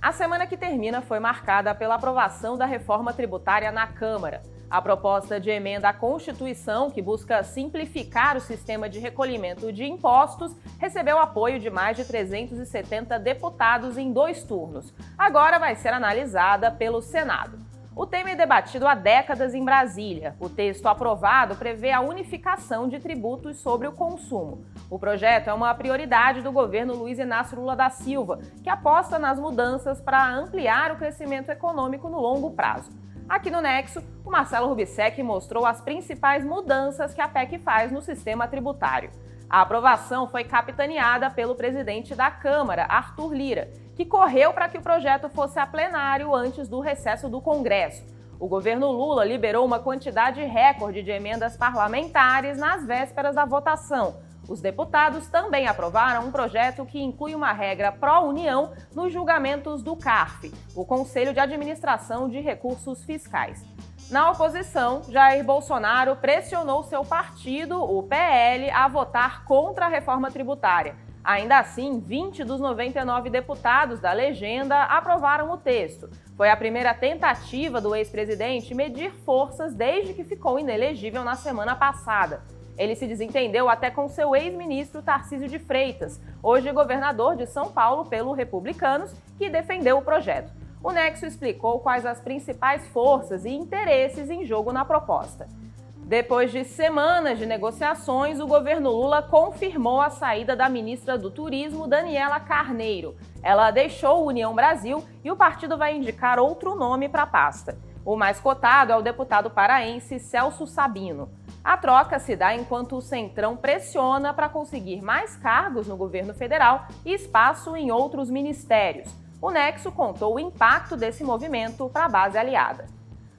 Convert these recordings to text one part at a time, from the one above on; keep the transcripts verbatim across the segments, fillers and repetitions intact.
A semana que termina foi marcada pela aprovação da reforma tributária na Câmara. A proposta de emenda à Constituição, que busca simplificar o sistema de recolhimento de impostos, recebeu apoio de mais de trezentos e setenta deputados em dois turnos. Agora vai ser analisada pelo Senado. O tema é debatido há décadas em Brasília. O texto aprovado prevê a unificação de tributos sobre o consumo. O projeto é uma prioridade do governo Luiz Inácio Lula da Silva, que aposta nas mudanças para ampliar o crescimento econômico no longo prazo. Aqui no Nexo, o Marcelo Roubicek mostrou as principais mudanças que a P E C faz no sistema tributário. A aprovação foi capitaneada pelo presidente da Câmara, Arthur Lira, que correu para que o projeto fosse a plenário antes do recesso do Congresso. O governo Lula liberou uma quantidade recorde de emendas parlamentares nas vésperas da votação. Os deputados também aprovaram um projeto que inclui uma regra pró-União nos julgamentos do CARF, o Conselho de Administração de Recursos Fiscais. Na oposição, Jair Bolsonaro pressionou seu partido, o P L, a votar contra a reforma tributária. Ainda assim, vinte dos noventa e nove deputados da legenda aprovaram o texto. Foi a primeira tentativa do ex-presidente medir forças desde que ficou inelegível na semana passada. Ele se desentendeu até com seu ex-ministro Tarcísio de Freitas, hoje governador de São Paulo pelo Republicanos, que defendeu o projeto. O Nexo explicou quais as principais forças e interesses em jogo na proposta. Depois de semanas de negociações, o governo Lula confirmou a saída da ministra do Turismo, Daniela Carneiro. Ela deixou o União Brasil e o partido vai indicar outro nome para a pasta. O mais cotado é o deputado paraense Celso Sabino. A troca se dá enquanto o Centrão pressiona para conseguir mais cargos no governo federal e espaço em outros ministérios. O Nexo contou o impacto desse movimento para a base aliada.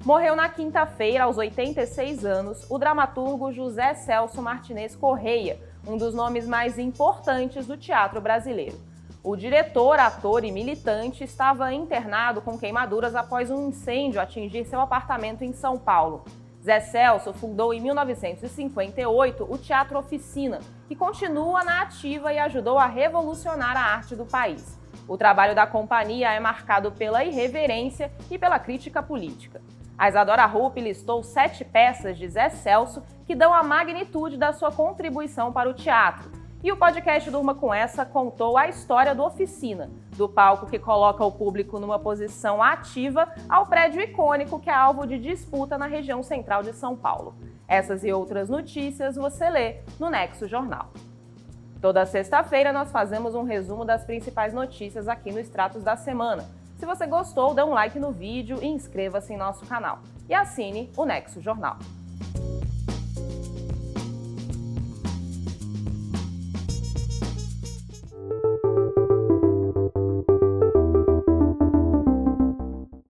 Morreu na quinta-feira, aos oitenta e seis anos, o dramaturgo José Celso Martinez Corrêa, um dos nomes mais importantes do teatro brasileiro. O diretor, ator e militante estava internado com queimaduras após um incêndio atingir seu apartamento em São Paulo. Zé Celso fundou em mil novecentos e cinquenta e oito o Teatro Oficina, que continua na ativa e ajudou a revolucionar a arte do país. O trabalho da companhia é marcado pela irreverência e pela crítica política. A Isadora Rupp listou sete peças de Zé Celso que dão a magnitude da sua contribuição para o teatro. E o podcast Durma com Essa contou a história do Oficina, do palco que coloca o público numa posição ativa ao prédio icônico que é alvo de disputa na região central de São Paulo. Essas e outras notícias você lê no Nexo Jornal. Toda sexta-feira nós fazemos um resumo das principais notícias aqui no Extratos da Semana. Se você gostou, dê um like no vídeo e inscreva-se em nosso canal. E assine o Nexo Jornal.